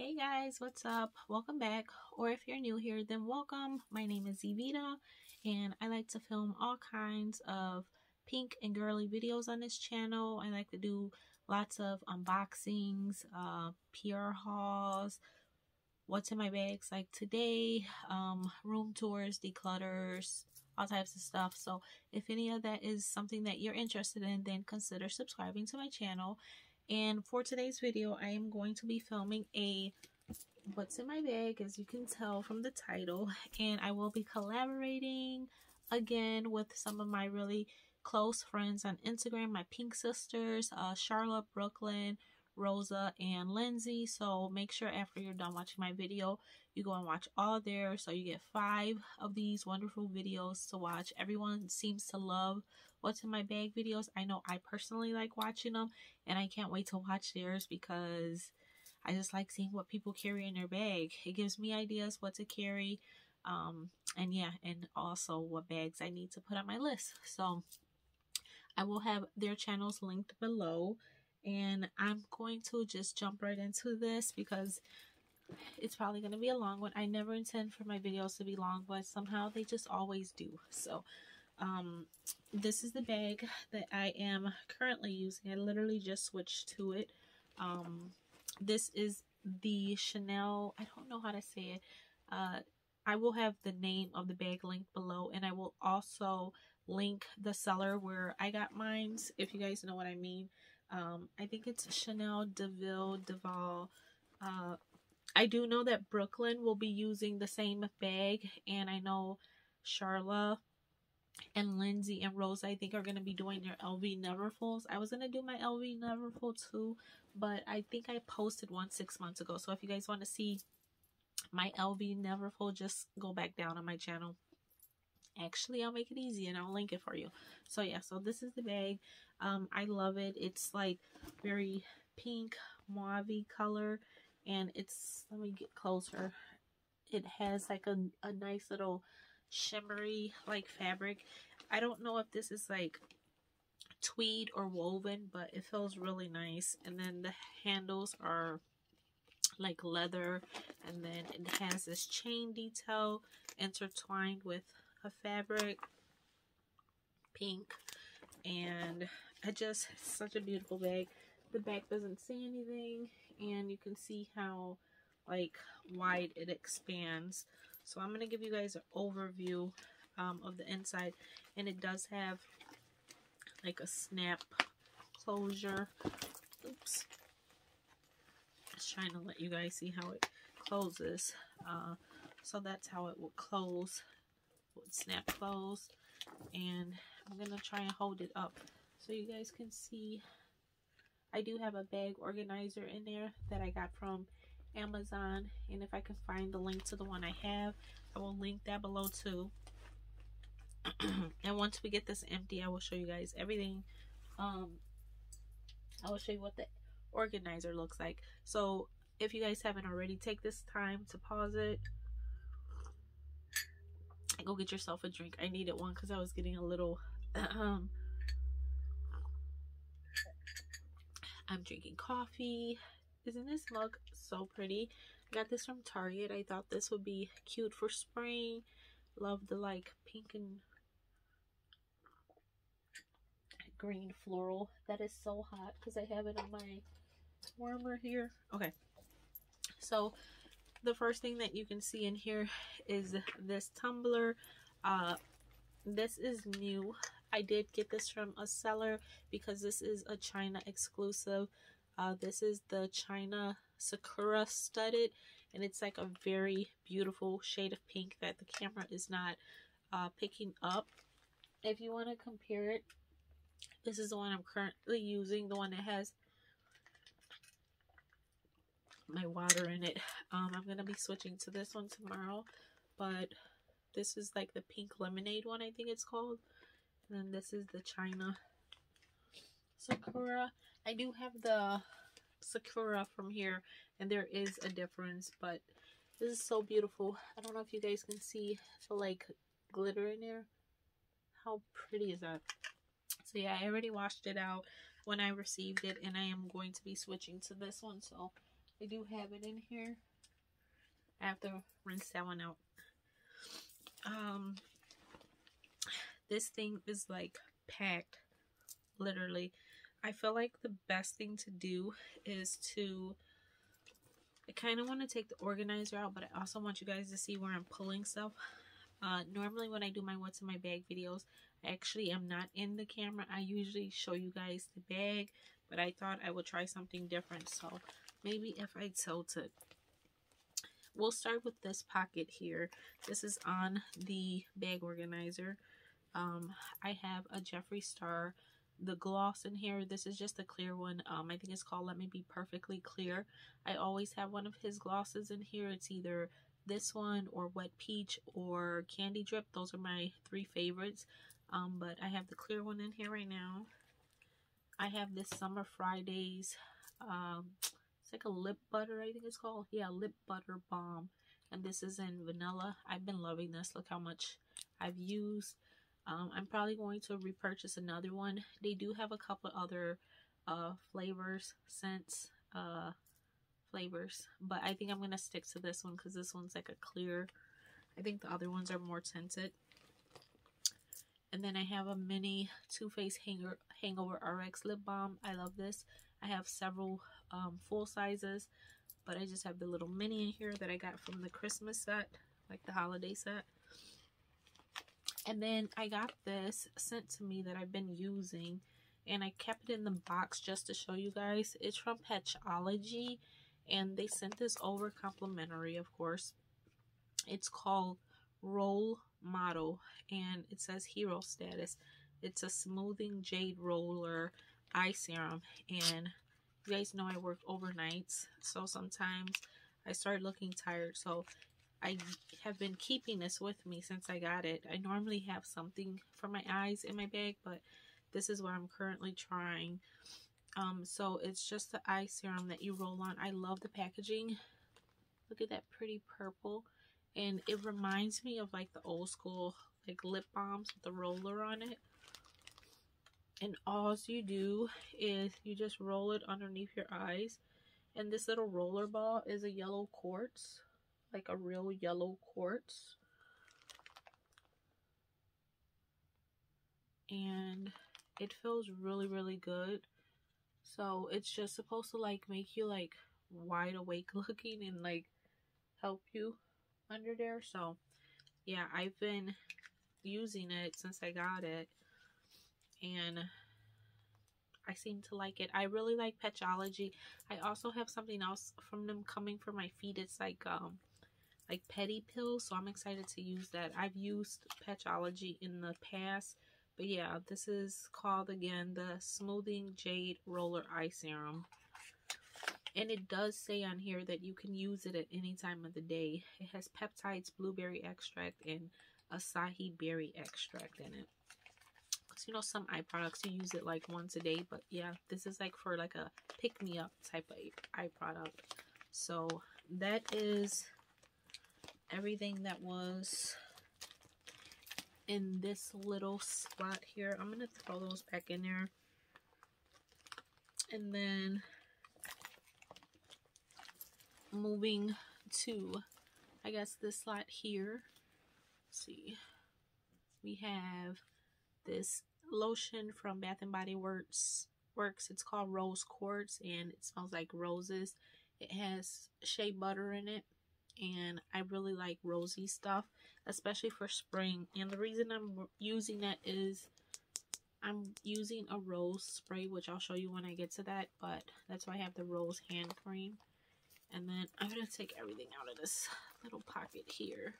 Hey guys, what's up? Welcome back, or if you're new here, then welcome. My name is Evita and I like to film all kinds of pink and girly videos on this channel. I like to do lots of unboxings, PR hauls, what's in my bags like today, room tours, declutters, all types of stuff. So if any of that is something that you're interested in, then consider subscribing to my channel. And for today's video, I am going to be filming a what's in my bag, as you can tell from the title. And I will be collaborating again with some of my really close friends on Instagram, my pink sisters, Sharla, Brooklyn, Rosa, and Lindsay. So make sure after you're done watching my video, you go and watch all theirs. So you get 5 of these wonderful videos to watch. Everyone seems to love what's in my bag videos. I know I personally like watching them, and I can't wait to watch theirs because I just like seeing what people carry in their bag. It gives me ideas what to carry, and yeah, and also what bags I need to put on my list. So I will have their channels linked below, and I'm going to just jump right into this because it's probably going to be a long one. I never intend for my videos to be long, but somehow they just always do. So this is the bag that I am currently using. I literally just switched to it. This is the Chanel, I don't know how to say it. I will have the name of the bag linked below, and I will also link the seller where I got mine, if you guys know what I mean. I think it's Chanel Deauville. I do know that Brooklyn will be using the same bag, and I know Sharla and Lindsay and Rose, I think, are going to be doing their LV Neverfulls. I was going to do my LV Neverfull too, but I think I posted one 6 months ago. So if you guys want to see my LV Neverfull, just go back down on my channel. Actually, I'll make it easy and I'll link it for you. So yeah, so this is the bag. I love it. It's like very pink, mauve-y color, and it's, let me get closer. It has like a nice little shimmery like fabric. I don't know if this is like tweed or woven, but it feels really nice. And then the handles are like leather, and then it has this chain detail intertwined with a fabric pink, and I just, such a beautiful bag. The back doesn't say anything, and you can see how like wide it expands. So I'm gonna give you guys an overview of the inside, and it does have like a snap closure. Oops, just trying to let you guys see how it closes. So that's how it will close. Would snap closed, and I'm gonna try and hold it up so you guys can see. I do have a bag organizer in there that I got from Amazon, and if I can find the link to the one I have, I will link that below too. And once we get this empty, I will show you guys everything. I will show you what the organizer looks like. So if you guys haven't already, take this time to pause it, go get yourself a drink. I needed one because I was getting a little I'm drinking coffee. Isn't this mug so pretty? I got this from Target. I thought this would be cute for spring. Love the like pink and green floral. That is so hot because I have it on my warmer here. Okay, so the first thing that you can see in here is this tumbler. This is new. I did get this from a seller because this is a China exclusive. This is the China Sakura studded, and it's like a very beautiful shade of pink that the camera is not picking up. If you want to compare it, this is the one I'm currently using, the one that has my water in it. I'm gonna be switching to this one tomorrow, but this is like the pink lemonade one, I think it's called, and then this is the China Sakura. I do have the Sakura from here, and there is a difference, but this is so beautiful. I don't know if you guys can see the like glitter in there. How pretty is that? So yeah, I already washed it out when I received it, and I am going to be switching to this one. So They do have it in here. I have to rinse that one out. This thing is like packed, literally. I feel like the best thing to do is to, I kind of want to take the organizer out, but I also want you guys to see where I'm pulling stuff. Normally when I do my what's in my bag videos, I actually am not in the camera. I usually show you guys the bag, but I thought I would try something different. So maybe if I tilted. We'll start with this pocket here. This is on the bag organizer. I have a Jeffree Star, the gloss in here. This is just a clear one. I think it's called Let Me Be Perfectly Clear. I always have one of his glosses in here. It's either this one or Wet Peach or Candy Drip. Those are my three favorites. But I have the clear one in here right now. I have this Summer Fridays. It's like a lip butter, I think it's called. Yeah, lip butter balm. And this is in vanilla. I've been loving this. Look how much I've used. I'm probably going to repurchase another one. They do have a couple other flavors, scents, flavors. But I think I'm going to stick to this one because this one's like a clear. I think the other ones are more tinted. And then I have a mini Too Faced Hangover RX lip balm. I love this. I have several full sizes, but I just have the little mini in here that I got from the Christmas set, like the holiday set. And then I got this sent to me that I've been using, and I kept it in the box just to show you guys. It's from Patchology, and they sent this over complimentary, of course. It's called Roll Model, and it says Hero Status. It's a smoothing jade roller eye serum, and you guys know I work overnights, so sometimes I start looking tired, so I have been keeping this with me since I got it. I normally have something for my eyes in my bag, but this is what I'm currently trying. So it's just the eye serum that you roll on. I love the packaging. Look at that pretty purple. And it reminds me of like the old school like lip balms with the roller on it. And all you do is you just roll it underneath your eyes. And this little roller ball is a yellow quartz. Like a real yellow quartz. And it feels really, really good. So it's just supposed to like make you like wide awake looking and like help you under there. So yeah, I've been using it since I got it. And I seem to like it. I really like Patchology. I also have something else from them coming for my feet. It's like petty pills, so I'm excited to use that. I've used Patchology in the past, but yeah, this is called again the Smoothing Jade Roller Eye Serum, and it does say on here that you can use it at any time of the day. It has peptides, blueberry extract, and acai berry extract in it. Because you know some eye products you use it like once a day, but yeah, this is like for like a pick-me-up type of eye product. So that is everything that was in this little slot here. I'm gonna throw those back in there. And then moving to, I guess, this slot here. Let's see, we have this lotion from Bath and Body Works. It's called Rose Quartz, and it smells like roses. It has shea butter in it. And I really like rosy stuff, especially for spring. And the reason I'm using that is I'm using a rose spray, which I'll show you when I get to that. But that's why I have the rose hand cream. And then I'm going to take everything out of this little pocket here.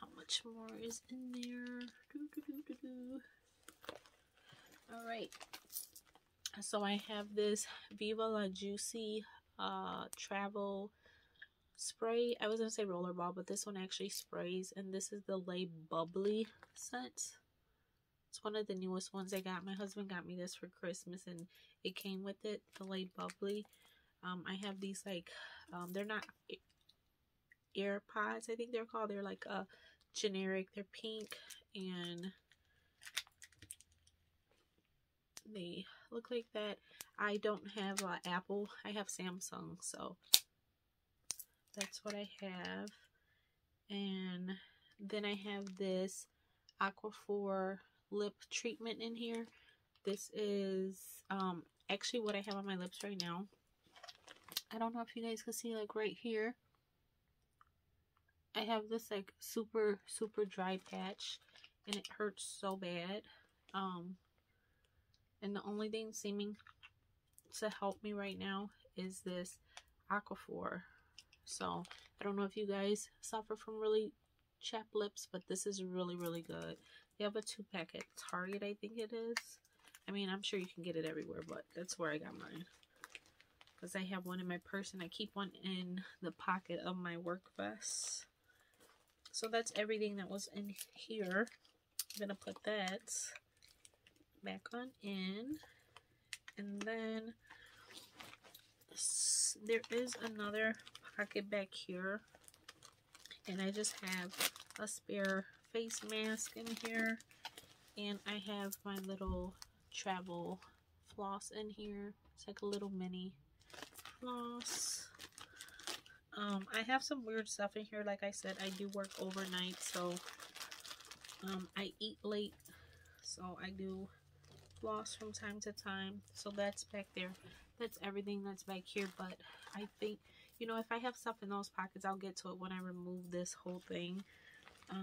How much more is in there? All right. So I have this Viva La Juicy travel spray. I was gonna say rollerball, but this one actually sprays, and this is the Lay Bubbly scent. It's one of the newest ones I got. My husband got me this for Christmas, and it came with it, the Lay Bubbly. I have these like they're not AirPods, I think they're called. They're like a generic. They're pink and they look like that. I don't have Apple. I have Samsung, so that's what I have. And then I have this Aquaphor lip treatment in here. This is actually what I have on my lips right now. I don't know if you guys can see, right here. I have this, super, super dry patch, and it hurts so bad. And the only thing seeming to help me right now is this Aquaphor. So, I don't know if you guys suffer from really chapped lips, but this is really, really good. They have a 2-pack at Target, I think it is. I mean, I'm sure you can get it everywhere, but that's where I got mine. Because I have one in my purse, and I keep one in the pocket of my work vest. So that's everything that was in here. I'm going to put that back on in. And then there is another pocket back here. And I just have a spare face mask in here. And I have my little travel floss in here. It's like a little mini floss. I have some weird stuff in here. Like I said, I do work overnight, so I eat late, so I do floss from time to time. So that's back there. That's everything that's back here. But I think, you know, if I have stuff in those pockets, I'll get to it when I remove this whole thing. I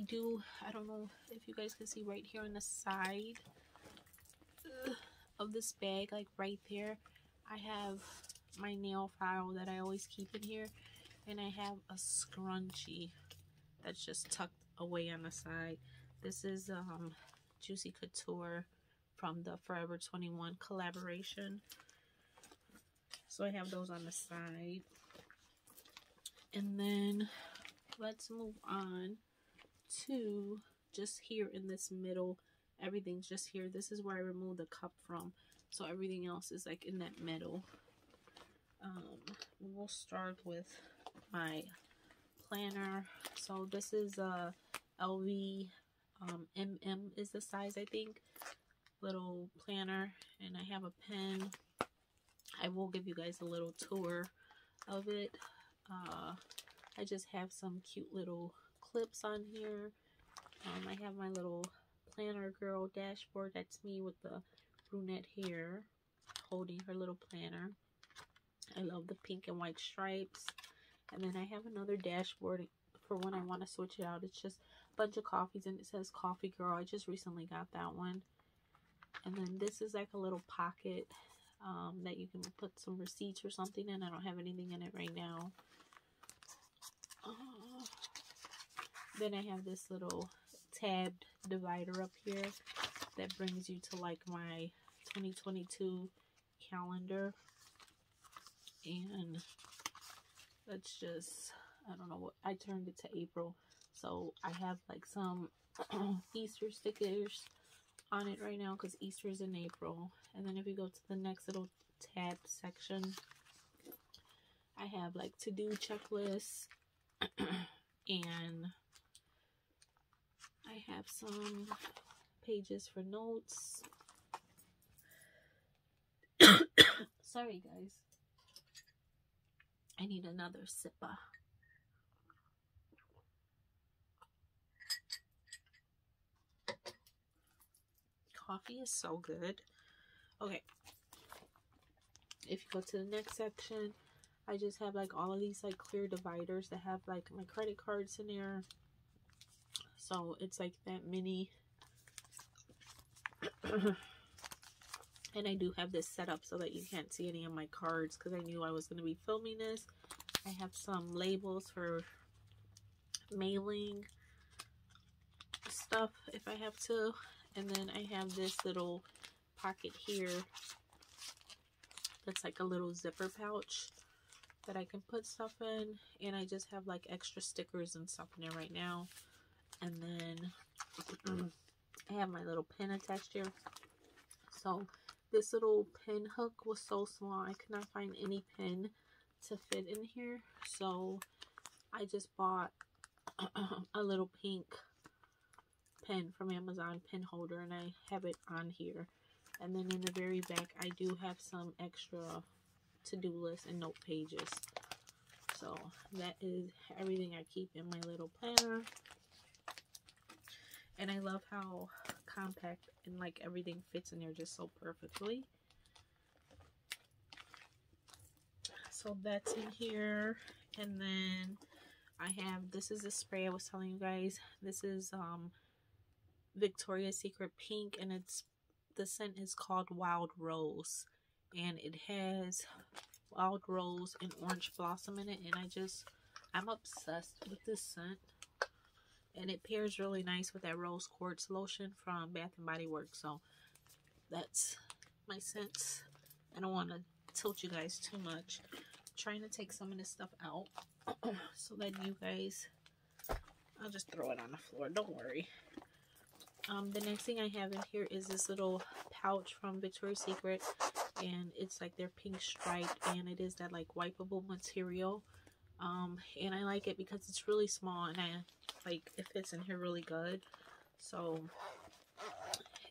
don't know if you guys can see right here on the side of this bag, right there, I have my nail file that I always keep in here, and I have a scrunchie that's just tucked away on the side. This is Juicy Couture from the Forever 21 collaboration. So I have those on the side. And then let's move on to just here in this middle. Everything's just here. This is where I removed the cup from. So everything else is in that middle. We'll start with my planner. So this is a LV MM is the size, I think, little planner, and I have a pen. I will give you guys a little tour of it. I just have some cute little clips on here. I have my little planner girl dashboard. That's me with the brunette hair holding her little planner. I love the pink and white stripes. And then I have another dashboard for when I want to switch it out. It's just a bunch of coffees, and it says Coffee Girl. I just recently got that one. And then this is a little pocket that you can put some receipts or something in. I don't have anything in it right now. Then I have this little tabbed divider up here that brings you to my 2022 calendar. And that's just, I don't know what, I turned it to April. So I have some Easter stickers on it right now because Easter is in April. And then if you go to the next little tab section, I have to-do checklists and I have some pages for notes. Sorry guys, I need another sipper. Coffee is so good. Okay, if you go to the next section, I just have all of these clear dividers that have my credit cards in there. So it's that mini. And I do have this set up so that you can't see any of my cards because I knew I was going to be filming this. I have some labels for mailing stuff if I have to. And then I have this little pocket here that's a little zipper pouch that I can put stuff in. And I just have extra stickers and stuff in there right now. And then I have my little pen attached here. So this little pen hook was so small, I could not find any pen to fit in here. So I just bought a little pink pen from Amazon, pen holder, and I have it on here. And then in the very back, I do have some extra to-do lists and note pages. So that is everything I keep in my little planner. And I love how compact and like everything fits in there just so perfectly. So that's in here. And then I have, this is the spray I was telling you guys. This is Victoria's Secret Pink, and it's, the scent is called Wild Rose, and it has Wild Rose and Orange Blossom in it, and I'm obsessed with this scent, and it pairs really nice with that Rose Quartz lotion from Bath and Body Works. So that's my scents. I don't want to tilt you guys too much. I'm trying to take some of this stuff out so that you guys, I'll just throw it on the floor, don't worry. The next thing I have in here is this little pouch from Victoria's Secret, and it's like their pink stripe, and it is that like wipeable material, and I like it because it's really small, and it fits in here really good. So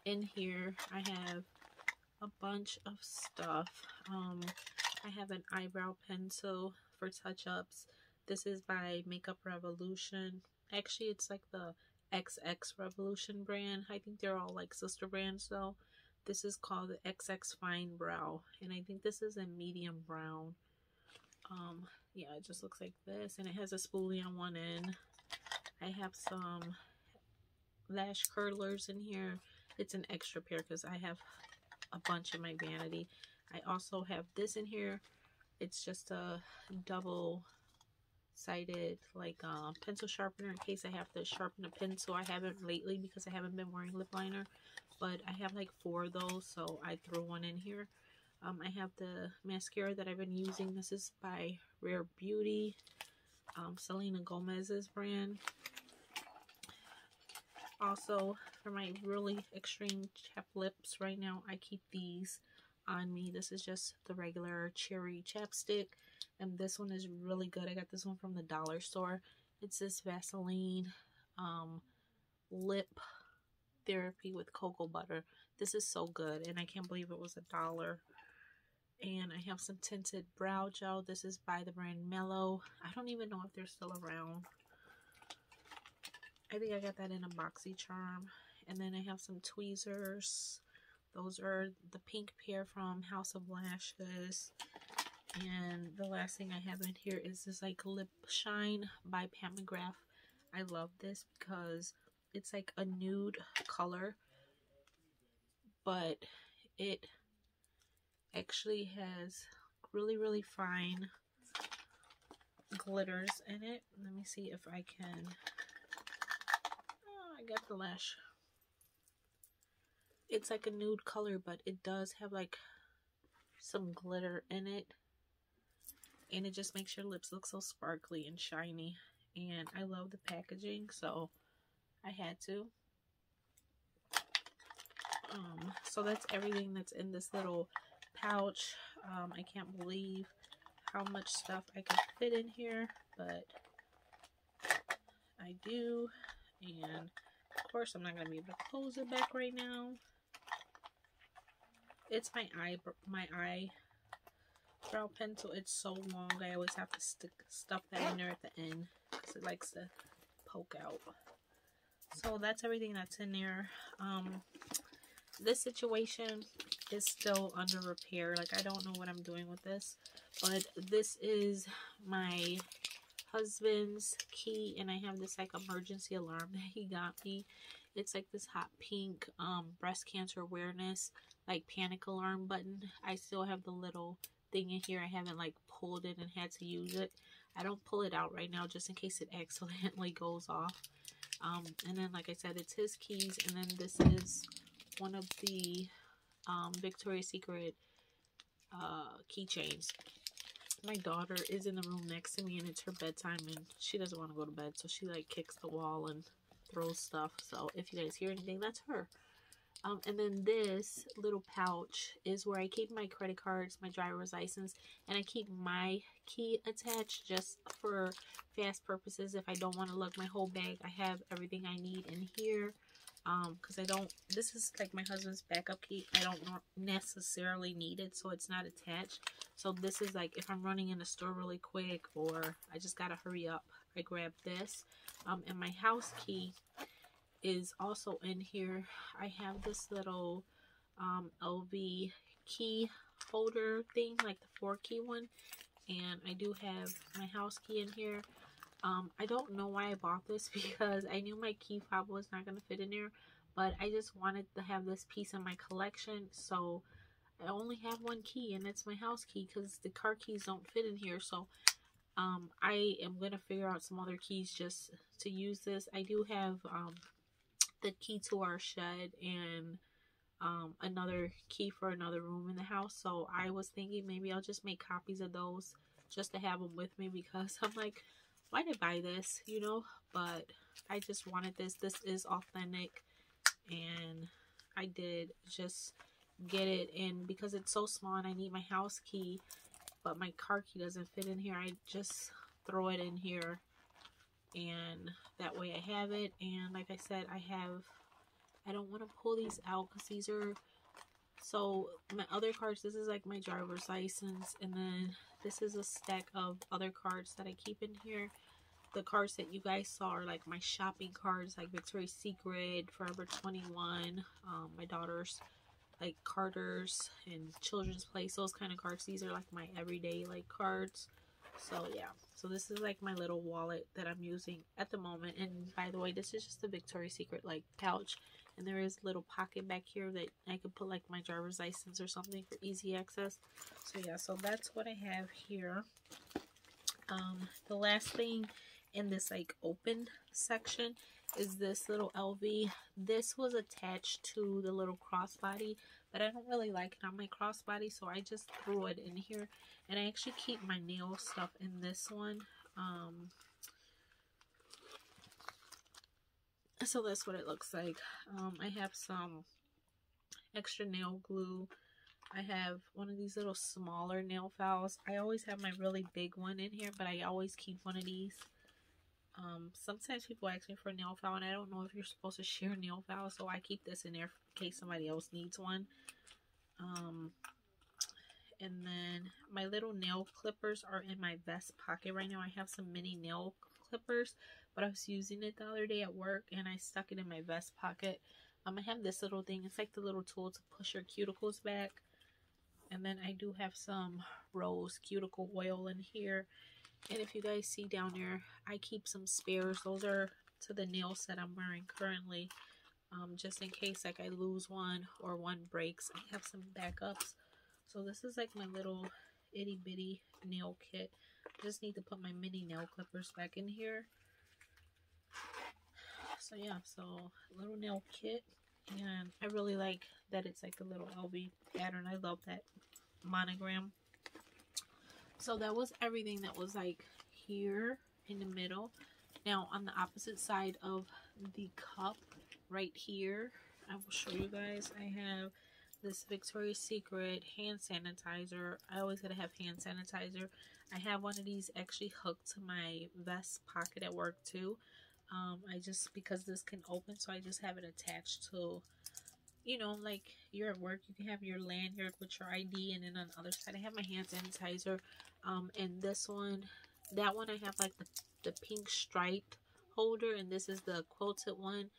in here I have a bunch of stuff. I have an eyebrow pencil for touch-ups. This is by Makeup Revolution. Actually, it's like the XX Revolution brand. I think they're all like sister brands though. This is called the XX Fine Brow, and I think this is a medium brown. Yeah, it just looks like this, and it has a spoolie on one end. I have some lash curlers in here. It's an extra pair because I have a bunch in my vanity. I also have this in here. It's just a double sided like pencil sharpener in case I have to sharpen a pencil. I haven't lately because I haven't been wearing lip liner, but I have like four of those, so I threw one in here. I have the mascara that I've been using. This is by Rare Beauty, Selena Gomez's brand. Also, for my really extreme chapped lips right now, I keep these on me. This is just the regular cherry chapstick, and this one is really good. I got this one from the dollar store. It's this Vaseline Lip Therapy with cocoa butter. This is so good, and I can't believe it was $1. And I have some tinted brow gel. This is by the brand Mellow. I don't even know if they're still around. I think I got that in a BoxyCharm. And then I have some tweezers. Those are the pink pair from House of Lashes. And the last thing I have in here is this like lip shine by Pam McGrath. I love this because it's like a nude color, but it actually has really, really fine glitters in it. Let me see if I can. Oh, I got the lash. It's like a nude color, but it does have like some glitter in it. And it just makes your lips look so sparkly and shiny. And I love the packaging, so I had to. So that's everything that's in this little pouch. I can't believe how much stuff I could fit in here, but I do. And of course, I'm not going to be able to close it back right now. It's my eye brow pencil. It's so long, I always have to stuff that in there at the end because it likes to poke out. So that's everything that's in there. This situation is still under repair. Like, I don't know what I'm doing with this, but this is my husband's key, and I have this like emergency alarm that he got me. It's like this hot pink breast cancer awareness like panic alarm button. I still have the little thing in here. I haven't like pulled it and had to use it. I don't pull it out right now just in case it accidentally goes off. And then like I said, it's his keys, and then this is one of the Victoria's Secret keychains. My daughter is in the room next to me, and it's her bedtime, and she doesn't want to go to bed, so she like kicks the wall and throws stuff. So if you guys hear anything, that's her. And then this little pouch is where I keep my credit cards, my driver's license, and I keep my key attached just for fast purposes. If I don't want to lug my whole bag, I have everything I need in here. because I don't, this is like my husband's backup key. I don't necessarily need it, so it's not attached. So this is like if I'm running in the store really quick or I just gotta hurry up, I grab this. And my house key is also in here. I have this little LV key holder thing, like the 4-key one, and I do have my house key in here. I don't know why I bought this because I knew my key fob was not going to fit in there, but I just wanted to have this piece in my collection, so I only have one key, and it's my house key because the car keys don't fit in here. So I am going to figure out some other keys just to use this. I do have the key to our shed and another key for another room in the house, so I was thinking maybe I'll just make copies of those just to have them with me, because I'm like, why did I buy this, you know? But I just wanted this. This is authentic, and I did just get it, and because it's so small and I need my house key but my car key doesn't fit in here, I just throw it in here, and that way I have it. And like I said, I don't want to pull these out because these are, so my other cards, this is like my driver's license, and then this is a stack of other cards that I keep in here. The cards that you guys saw are like my shopping cards, like Victoria's Secret, Forever 21, my daughter's like Carter's and Children's Place, those kind of cards. These are like my everyday like cards. So yeah, so this is like my little wallet that I'm using at the moment. And by the way, this is just the Victoria's Secret like pouch, and there is a little pocket back here that I could put like my driver's license or something for easy access. So yeah, so that's what I have here. The last thing in this like open section is this little LV. This was attached to the little crossbody, but I don't really like it on my crossbody, so I just threw it in here. And I actually keep my nail stuff in this one. So that's what it looks like. I have some extra nail glue. I have one of these little smaller nail files. I always have my really big one in here, but I always keep one of these. Sometimes people ask me for a nail file, and I don't know if you're supposed to share nail files, so I keep this in there in case somebody else needs one. And then my little nail clippers are in my vest pocket right now. I have some mini nail clippers, but I was using it the other day at work, and I stuck it in my vest pocket. I have this little thing. It's like the little tool to push your cuticles back. And then I do have some rose cuticle oil in here. And if you guys see down there, I keep some spares. Those are to the nails that I'm wearing currently, just in case like I lose one or one breaks. I have some backups. So this is like my little itty bitty nail kit. I just need to put my mini nail clippers back in here. So yeah, so little nail kit, and I really like that it's like a little LV pattern. I love that monogram. So that was everything that was like here in the middle. Now on the opposite side of the cup right here, I will show you guys, I have this Victoria's Secret hand sanitizer. I always gotta have hand sanitizer. I have one of these actually hooked to my vest pocket at work too. I just, because this can open, so I just have it attached to, you know, like you're at work, you can have your lanyard with your ID, and then on the other side I have my hand sanitizer. And this one, that one I have like the pink striped holder, and this is the quilted one.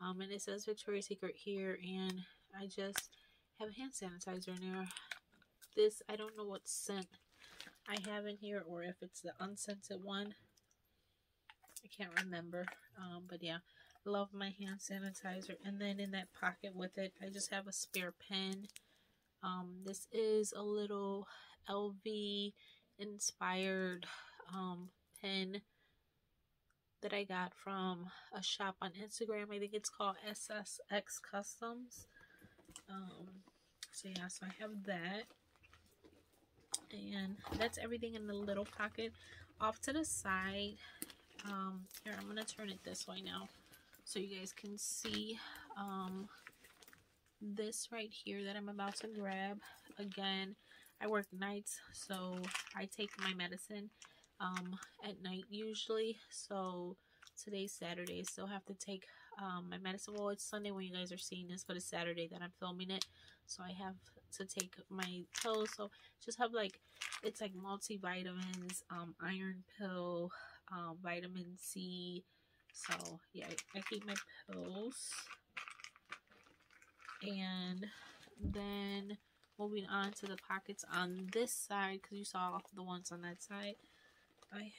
And it says Victoria's Secret here, and I just have hand sanitizer in there. This, I don't know what scent I have in here, or if it's the unscented one. I can't remember, but yeah, love my hand sanitizer. And then in that pocket with it, I just have a spare pen. This is a little LV inspired pen that I got from a shop on Instagram. I think it's called SSX Customs. So yeah, so I have that, and that's everything in the little pocket. Off to the side, here, I'm gonna turn it this way now so you guys can see this right here that I'm about to grab. Again, I work nights, so I take my medicine at night usually, so today's Saturday, so I have to take my medicine. Well, it's Sunday when you guys are seeing this, but it's Saturday that I'm filming it, so I have to take my pills. So just have like, it's like multivitamins, iron pill, vitamin C. So yeah, I keep my pills. And then moving on to the pockets on this side, because you saw the ones on that side, I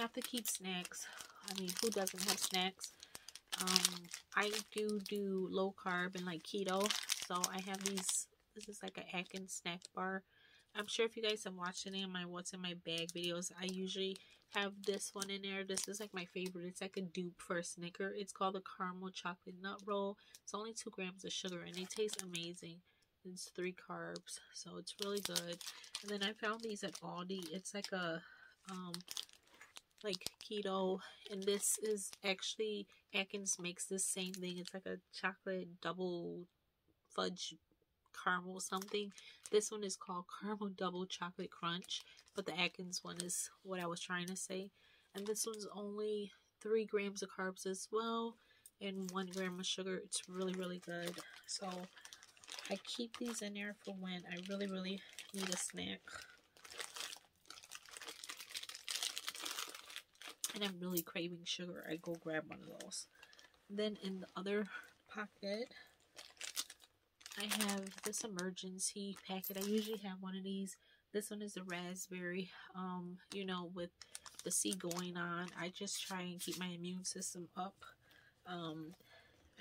have to keep snacks. I mean, who doesn't have snacks? I do low carb and like keto, so I have these. This is like an Atkins snack bar. I'm sure if you guys have watched any of my what's in my bag videos, I usually have this one in there. This is like my favorite. It's like a dupe for a Snicker. It's called the caramel chocolate nut roll. It's only 2 grams of sugar and it tastes amazing. It's 3 carbs, so it's really good. And then I found these at Aldi. It's like a like keto, and this is actually Atkins makes this same thing. It's like a chocolate double fudge caramel something. This one is called caramel double chocolate crunch, but the Atkins one is what I was trying to say. And this one's only 3 grams of carbs as well and 1 gram of sugar. It's really, really good. So I keep these in there for when I really, really need a snack. And I'm really craving sugar. I go grab one of those. Then in the other pocket, I have this emergency packet. I usually have one of these. This one is the raspberry, you know, with the sea going on. I just try and keep my immune system up. I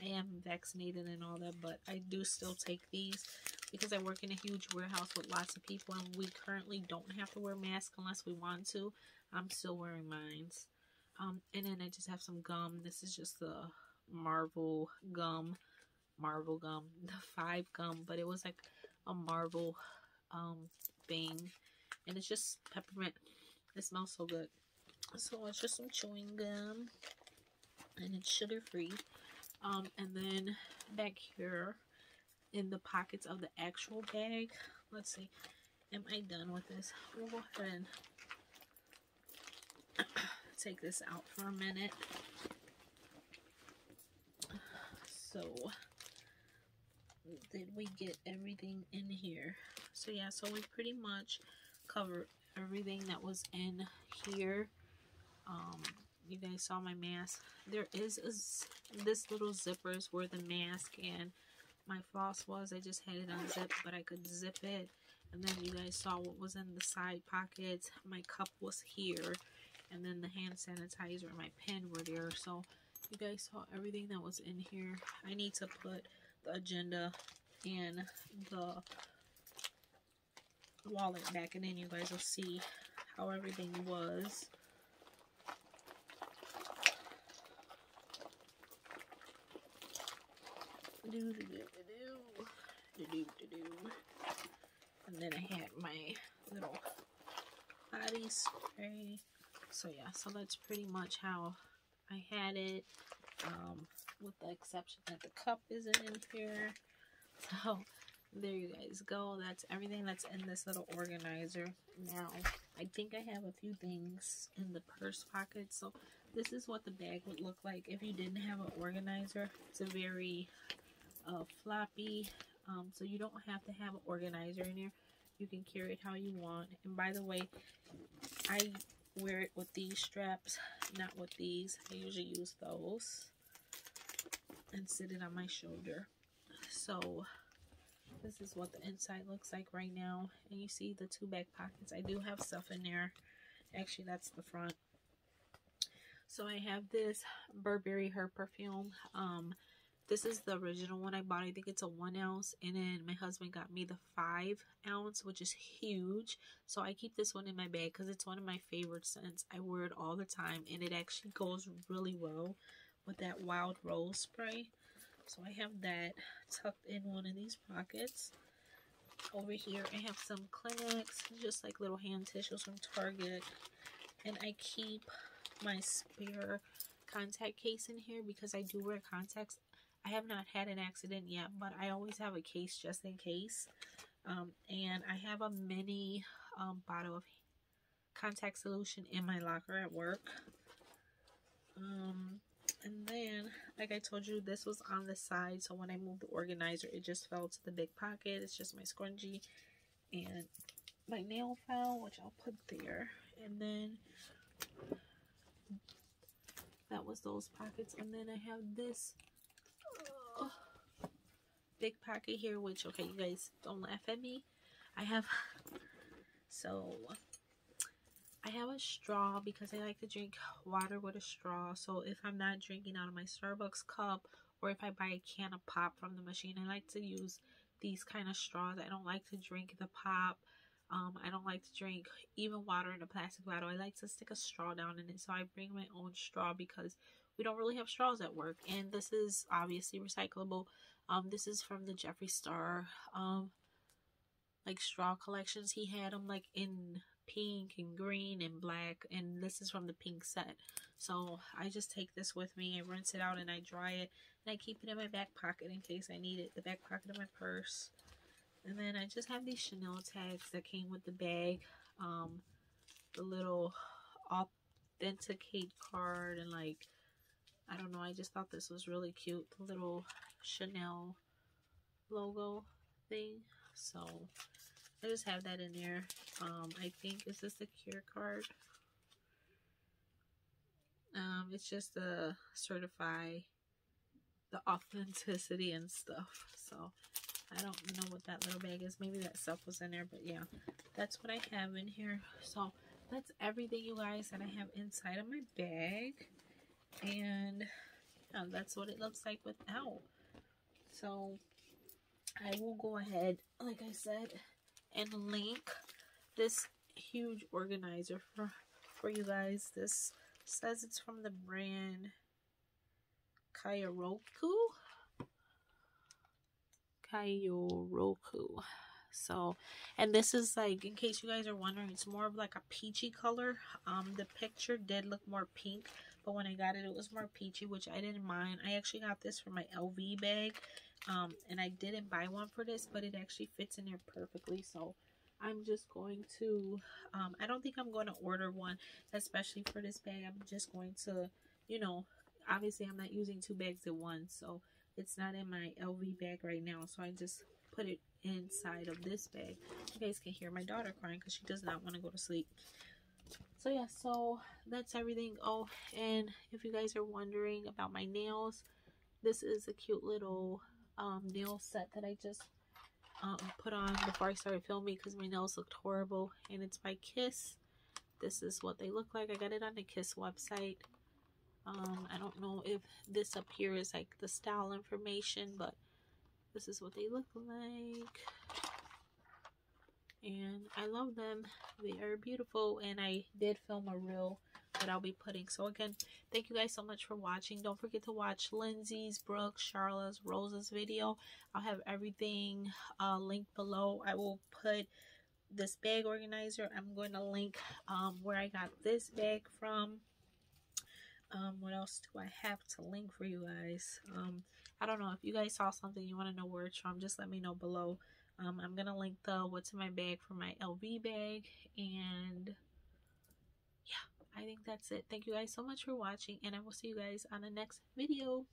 am vaccinated and all that, but I do still take these because I work in a huge warehouse with lots of people, and we currently don't have to wear masks unless we want to. I'm still wearing mine. And then I just have some gum. This is just the Marvel gum, the 5 gum, but it was like a Marvel thing, and it's just peppermint. It smells so good. So it's just some chewing gum, and it's sugar free. And then back here in the pockets of the actual bag, let's see, am I done with this? We'll go ahead and take this out for a minute. So did we get everything in here? So yeah, so we pretty much covered everything that was in here. You guys saw my mask. There is a, this little zipper is where the mask and my floss was. I just had it unzipped, but I could zip it. And then you guys saw what was in the side pockets. My cup was here. And then the hand sanitizer and my pen were there. So you guys saw everything that was in here. I need to put the agenda and the wallet back, and then you guys will see how everything was. And then I had my little body spray. So yeah, so that's pretty much how I had it, with the exception that the cup isn't in here. So there you guys go. That's everything that's in this little organizer. Now I think I have a few things in the purse pocket. So this is what the bag would look like if you didn't have an organizer. It's a very floppy, so you don't have to have an organizer in here. You can carry it how you want. And by the way, I wear it with these straps, not with these. I usually use those and sit it on my shoulder. So this is what the inside looks like right now, and you see the two back pockets. I do have stuff in there. Actually, that's the front. So I have this Burberry Her perfume. This is the original one I bought. I think it's a 1 ounce, and then my husband got me the 5 ounce, which is huge. So I keep this one in my bag because it's one of my favorite scents. I wear it all the time, and it actually goes really well with that Wild Rose spray. So I have that tucked in one of these pockets. Over here I have some Kleenex, just like little hand tissues from Target, and I keep my spare contact case in here because I do wear contacts. I have not had an accident yet, but I always have a case just in case. And I have a mini bottle of contact solution in my locker at work. And then, like I told you, this was on the side, so when I moved the organizer, it just fell to the big pocket. It's just my scrunchie and my nail file, which I'll put there. And then that was those pockets. And then I have this big pocket here, which, okay, you guys, don't laugh at me. I have a straw because I like to drink water with a straw. So if I'm not drinking out of my Starbucks cup, or if I buy a can of pop from the machine, I like to use these kind of straws. I don't like to drink the pop. I don't like to drink even water in a plastic bottle. I like to stick a straw down in it. So I bring my own straw because we don't really have straws at work. And this is obviously recyclable. This is from the Jeffree Star like straw collections. He had them like in pink and green and black, and this is from the pink set. So I just take this with me, I rinse it out and I dry it, and I keep it in my back pocket in case I need it, the back pocket of my purse. And then I just have these Chanel tags that came with the bag, the little authenticate card, and like, I don't know, I just thought this was really cute, the little Chanel logo thing. So I just have that in there. I think, is this the cure card? It's just to certify the authenticity and stuff. So I don't know what that little bag is. Maybe that stuff was in there, but yeah, that's what I have in here. So that's everything, you guys, that I have inside of my bag. And yeah, that's what it looks like without. So I will go ahead, like I said, and link this huge organizer for you guys. This says it's from the brand Kaioroku. So, and this is like, in case you guys are wondering, it's more of like a peachy color. The picture did look more pink, but when I got it, it was more peachy, which I didn't mind. I actually got this for my LV bag. And I didn't buy one for this, but it actually fits in there perfectly. So I'm just going to, I don't think I'm going to order one, especially for this bag. I'm just going to, you know, obviously I'm not using two bags at once, so it's not in my LV bag right now. So I just put it inside of this bag. You guys can hear my daughter crying because she does not want to go to sleep. So yeah, so that's everything. Oh, and if you guys are wondering about my nails, this is a cute little nail set that I just put on before I started filming because my nails looked horrible, and it's by Kiss. This is what they look like. I got it on the Kiss website. I don't know if this up here is like the style information, but this is what they look like, and I love them. They are beautiful, and I did film a reel that I'll be putting. So again, thank you guys so much for watching. Don't forget to watch Lindsay's, Brooke's, Sharla's, Rosa's video. I'll have everything linked below. I will put this bag organizer. I'm going to link where I got this bag from. What else do I have to link for you guys? I don't know, if you guys saw something you want to know where it's from, just let me know below. I'm going to link the what's in my bag for my LV bag, and I think that's it. Thank you guys so much for watching, and I will see you guys on the next video.